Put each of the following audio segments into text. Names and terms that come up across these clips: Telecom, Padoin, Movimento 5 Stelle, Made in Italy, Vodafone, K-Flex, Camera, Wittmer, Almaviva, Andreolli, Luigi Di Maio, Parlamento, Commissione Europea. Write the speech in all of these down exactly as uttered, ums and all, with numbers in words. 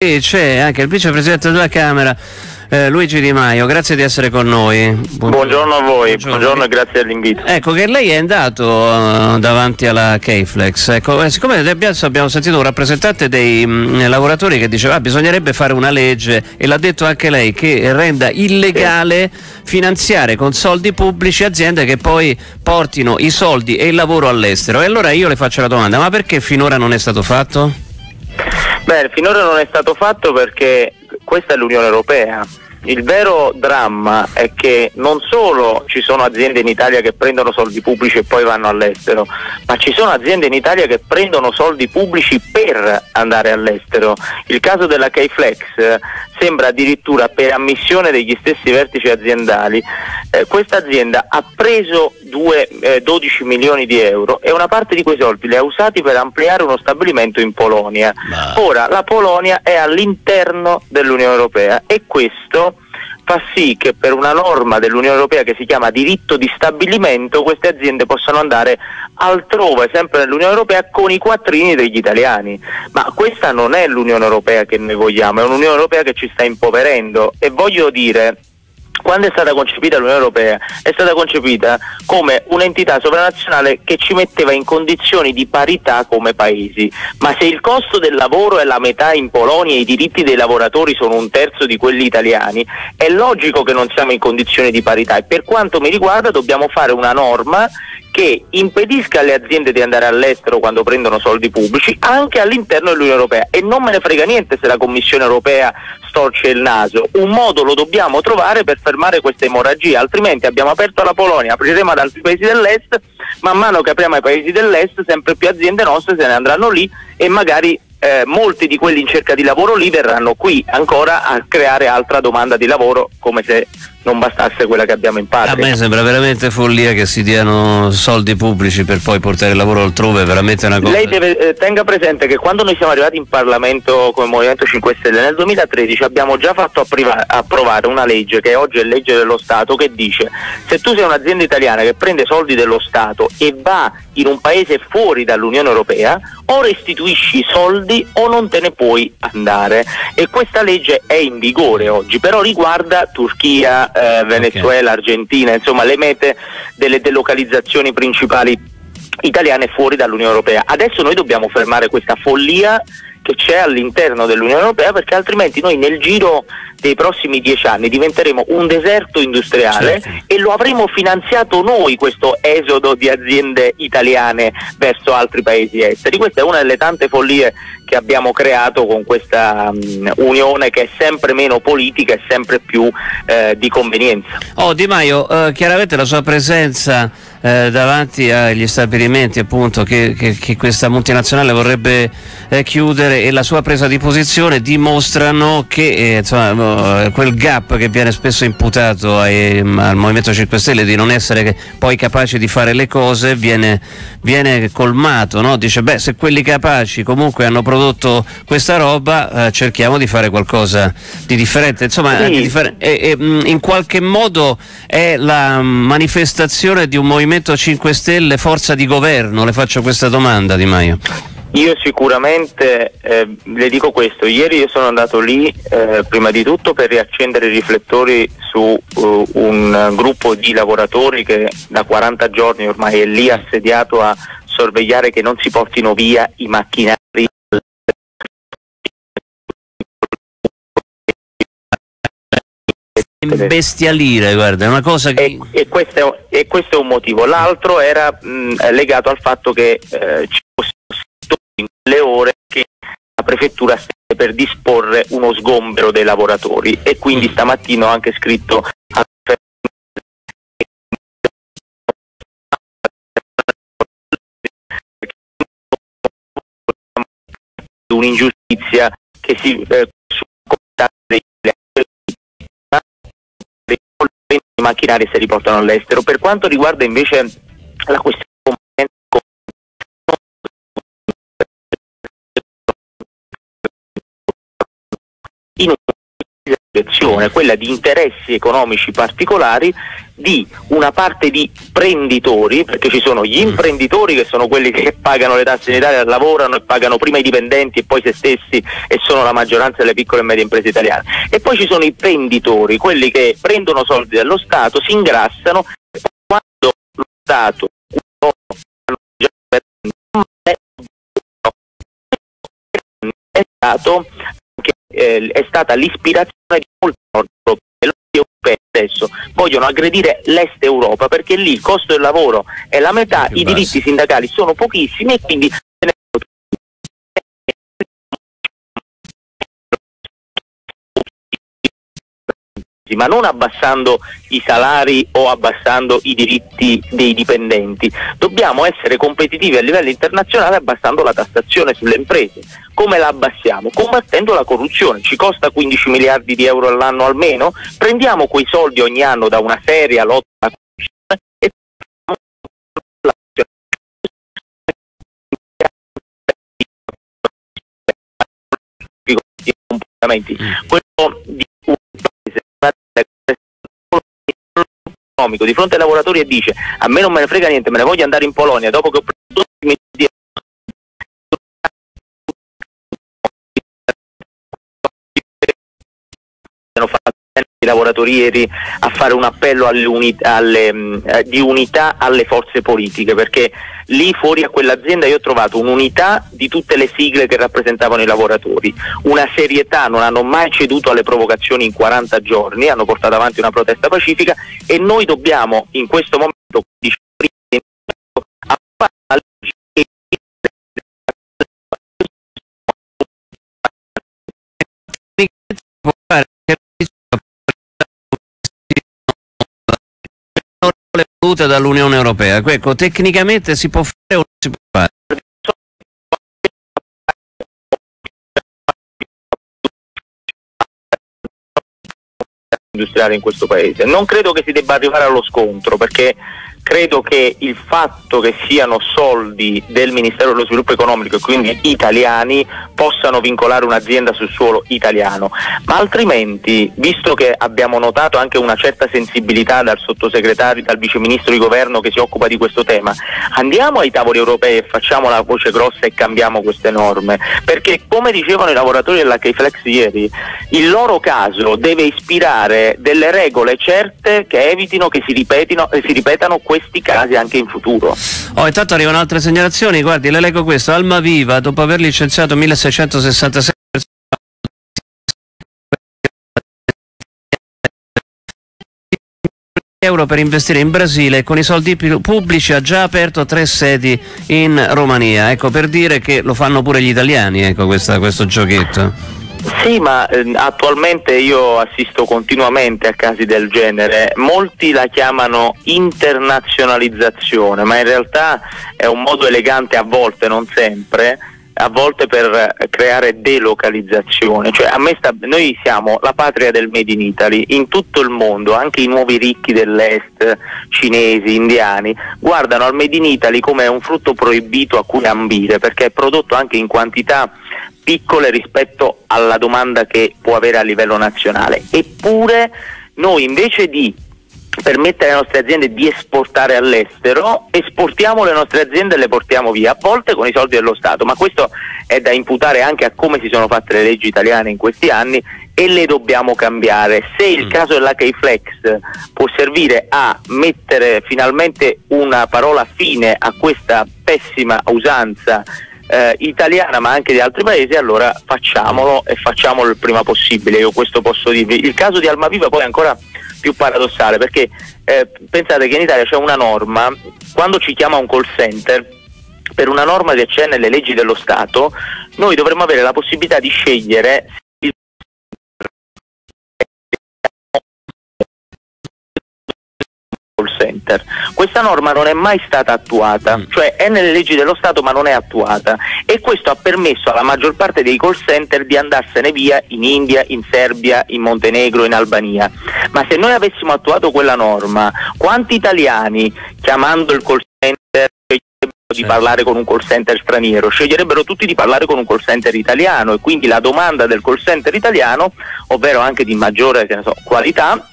E c'è anche il vicepresidente della Camera, eh, Luigi Di Maio. Grazie di essere con noi. Buongiorno, buongiorno a voi, buongiorno. buongiorno e grazie all'invito. Ecco che lei è andato uh, davanti alla K-Flex. Ecco, eh, siccome abbiamo sentito un rappresentante dei mh, lavoratori che diceva ah, bisognerebbe fare una legge, e l'ha detto anche lei, che renda illegale sì. finanziare con soldi pubblici aziende che poi portino i soldi e il lavoro all'estero. E allora io le faccio la domanda: ma perché finora non è stato fatto? Beh, finora non è stato fatto perché questa è l'Unione Europea. Il vero dramma è che non solo ci sono aziende in Italia che prendono soldi pubblici e poi vanno all'estero, ma ci sono aziende in Italia che prendono soldi pubblici per andare all'estero. Il caso della K-Flex sembra addirittura, per ammissione degli stessi vertici aziendali, eh, questa azienda ha preso dodici milioni di euro e una parte di quei soldi li ha usati per ampliare uno stabilimento in Polonia. Ma... ora la Polonia è all'interno dell'Unione Europea e questo fa sì che per una norma dell'Unione Europea che si chiama diritto di stabilimento queste aziende possano andare altrove, sempre nell'Unione Europea, con i quattrini degli italiani. Ma questa non è l'Unione Europea che noi vogliamo, è un'Unione Europea che ci sta impoverendo. E voglio dire, quando è stata concepita l'Unione Europea è stata concepita come un'entità sovranazionale che ci metteva in condizioni di parità come paesi, ma se il costo del lavoro è la metà in Polonia e i diritti dei lavoratori sono un terzo di quelli italiani, è logico che non siamo in condizioni di parità. E per quanto mi riguarda dobbiamo fare una norma che impedisca alle aziende di andare all'estero quando prendono soldi pubblici anche all'interno dell'Unione Europea. E non me ne frega niente se la Commissione Europea storce il naso, un modo lo dobbiamo trovare per fermare questa emorragia, altrimenti abbiamo aperto alla Polonia, apriremo ad altri paesi dell'est, man mano che apriamo ai paesi dell'est sempre più aziende nostre se ne andranno lì e magari eh, molti di quelli in cerca di lavoro lì verranno qui ancora a creare altra domanda di lavoro, come se non bastasse quella che abbiamo in patria. A me sembra veramente follia che si diano soldi pubblici per poi portare il lavoro altrove, veramente una cosa. Lei deve, eh, tenga presente che quando noi siamo arrivati in Parlamento come Movimento cinque Stelle nel duemilatredici abbiamo già fatto approvare una legge che oggi è legge dello Stato, che dice: se tu sei un'azienda italiana che prende soldi dello Stato e va in un paese fuori dall'Unione Europea, o restituisci i soldi o non te ne puoi andare. E questa legge è in vigore oggi, però riguarda Turchia, Eh, Venezuela, okay. Argentina, insomma le mete delle delocalizzazioni principali italiane fuori dall'Unione Europea. Adesso noi dobbiamo fermare questa follia che c'è all'interno dell'Unione Europea, perché altrimenti noi nel giro dei prossimi dieci anni diventeremo un deserto industriale, certo. E lo avremo finanziato noi questo esodo di aziende italiane verso altri paesi esteri. Questa è una delle tante follie che abbiamo creato con questa um, unione che è sempre meno politica e sempre più eh, di convenienza. Oh, Di Maio, eh, chiaramente la sua presenza eh, davanti agli stabilimenti appunto che, che, che questa multinazionale vorrebbe eh, chiudere e la sua presa di posizione dimostrano che eh, insomma, eh, quel gap che viene spesso imputato ai, al Movimento cinque Stelle di non essere poi capaci di fare le cose viene, viene colmato, no? Dice, beh, se quelli capaci comunque hanno prodotto questa roba, eh, cerchiamo di fare qualcosa di differente, insomma sì. di differ- e, e, in qualche modo è la manifestazione di un Movimento cinque Stelle forza di governo. Le faccio questa domanda, Di Maio. Io sicuramente eh, le dico questo: ieri io sono andato lì eh, prima di tutto per riaccendere i riflettori su uh, un gruppo di lavoratori che da quaranta giorni ormai è lì assediato a sorvegliare che non si portino via i macchinari imbestialire, guarda, è una cosa che... E, e, questo, è un, e questo è un motivo. L'altro era mh, legato al fatto che eh, ci fossero le ore che la prefettura stesse per disporre uno sgombero dei lavoratori, e quindi stamattina ho anche scritto a... un'ingiustizia che si... Eh, i macchinari se li portano all'estero. Per quanto riguarda invece la questione in associazione, quella di interessi economici particolari di una parte di imprenditori, perché ci sono gli imprenditori che sono quelli che pagano le tasse in Italia, lavorano e pagano prima i dipendenti e poi se stessi, e sono la maggioranza delle piccole e medie imprese italiane, e poi ci sono i prenditori, quelli che prendono soldi dallo Stato, si ingrassano, e quando lo Stato è stato che eh, è stata l'ispirazione di molti nord europei adesso vogliono aggredire l'est Europa, perché lì il costo del lavoro è la metà, che i base. diritti sindacali sono pochissimi e quindi ma non abbassando i salari o abbassando i diritti dei dipendenti. Dobbiamo essere competitivi a livello internazionale abbassando la tassazione sulle imprese. Come la abbassiamo? Combattendo la corruzione. Ci costa quindici miliardi di euro all'anno almeno? Prendiamo quei soldi ogni anno da una seria lotta alla corruzione e comportamenti. Quello di di fronte ai lavoratori e dice: a me non me ne frega niente, me ne voglio andare in Polonia dopo che ho preso dodici miliardi i lavoratori ieri a fare un appello all'unità, alle, eh, di unità alle forze politiche, perché lì fuori a quell'azienda io ho trovato un'unità di tutte le sigle che rappresentavano i lavoratori, una serietà, non hanno mai ceduto alle provocazioni in quaranta giorni, hanno portato avanti una protesta pacifica e noi dobbiamo in questo momento voluta dall'Unione Europea. Ecco, tecnicamente si può fare o non si può fare? Industriale in questo paese. Non credo che si debba arrivare allo scontro, perché credo che il fatto che siano soldi del Ministero dello Sviluppo Economico e quindi italiani possano vincolare un'azienda sul suolo italiano, ma altrimenti, visto che abbiamo notato anche una certa sensibilità dal sottosegretario, dal viceministro di governo che si occupa di questo tema, andiamo ai tavoli europei e facciamo la voce grossa e cambiamo queste norme, perché come dicevano i lavoratori della K-Flex ieri, il loro caso deve ispirare delle regole certe che evitino che si ripetino, eh, si ripetano queste questi casi anche in futuro. Oh, intanto arrivano altre segnalazioni, guardi, le leggo questo. Almaviva, dopo aver licenziato milleseicentosessantasei persone, euro per investire in Brasile, e con i soldi pubblici ha già aperto tre sedi in Romania. Ecco, per dire che lo fanno pure gli italiani, ecco, questa, questo giochetto. Sì, ma eh, attualmente io assisto continuamente a casi del genere. Molti la chiamano internazionalizzazione, ma in realtà è un modo elegante, a volte, non sempre, a volte per creare delocalizzazione. Cioè, a me sta, noi siamo la patria del Made in Italy, in tutto il mondo, anche i nuovi ricchi dell'est, cinesi, indiani, guardano al Made in Italy come un frutto proibito a cui ambire, perché è prodotto anche in quantità piccole rispetto alla domanda che può avere a livello nazionale. Eppure noi, invece di permettere alle nostre aziende di esportare all'estero, esportiamo le nostre aziende e le portiamo via, a volte con i soldi dello Stato, ma questo è da imputare anche a come si sono fatte le leggi italiane in questi anni e le dobbiamo cambiare. Se il mm. caso della K-Flex può servire a mettere finalmente una parola fine a questa pessima usanza Eh, italiana ma anche di altri paesi, allora facciamolo e facciamolo il prima possibile. Io questo posso dirvi. Il caso di Almaviva poi è ancora più paradossale, perché eh, pensate che in Italia c'è una norma, quando ci chiama un call center per una norma che c'è nelle leggi dello Stato, noi dovremmo avere la possibilità di scegliere il... call center. Questa norma non è mai stata attuata, cioè è nelle leggi dello Stato ma non è attuata, e questo ha permesso alla maggior parte dei call center di andarsene via in India, in Serbia, in Montenegro, in Albania. Ma se noi avessimo attuato quella norma, quanti italiani chiamando il call center Di parlare con un call center straniero, sceglierebbero tutti di parlare con un call center italiano, e quindi la domanda del call center italiano, ovvero anche di maggiore, che ne so, qualità,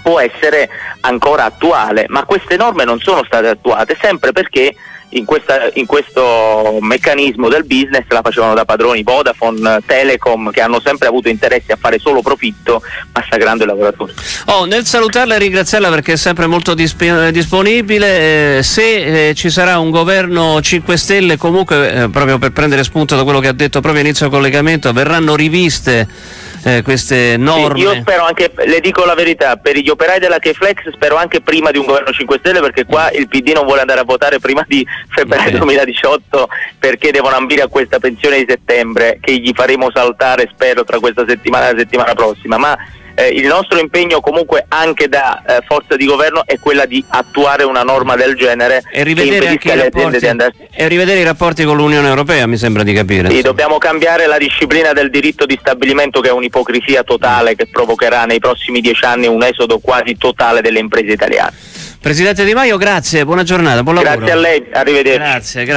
può essere ancora attuale. Ma queste norme non sono state attuate, sempre perché in, questa, in questo meccanismo del business la facevano da padroni Vodafone, Telecom, che hanno sempre avuto interesse a fare solo profitto, massacrando i lavoratori. Oh, nel salutarla e ringraziarla perché è sempre molto disp- disponibile, eh, se eh, ci sarà un governo cinque Stelle, comunque eh, proprio per prendere spunto da quello che ha detto proprio all'inizio del collegamento, verranno riviste Eh, queste norme. Sì, io spero anche, le dico la verità, per gli operai della K-Flex spero anche prima di un governo cinque Stelle, perché qua il P D non vuole andare a votare prima di febbraio okay. duemiladiciotto, perché devono ambire a questa pensione di settembre che gli faremo saltare, spero, tra questa settimana e la settimana prossima. Ma eh, il nostro impegno comunque anche da eh, forza di governo è quella di attuare una norma del genere e rivedere, anche i, rapporti, di andare... e rivedere i rapporti con l'Unione Europea, mi sembra di capire. Sì, dobbiamo cambiare la disciplina del diritto di stabilimento, che è un'ipocrisia totale che provocherà nei prossimi dieci anni un esodo quasi totale delle imprese italiane. Presidente Di Maio, grazie, buona giornata, buon lavoro. Grazie a lei, arrivederci. Grazie, grazie.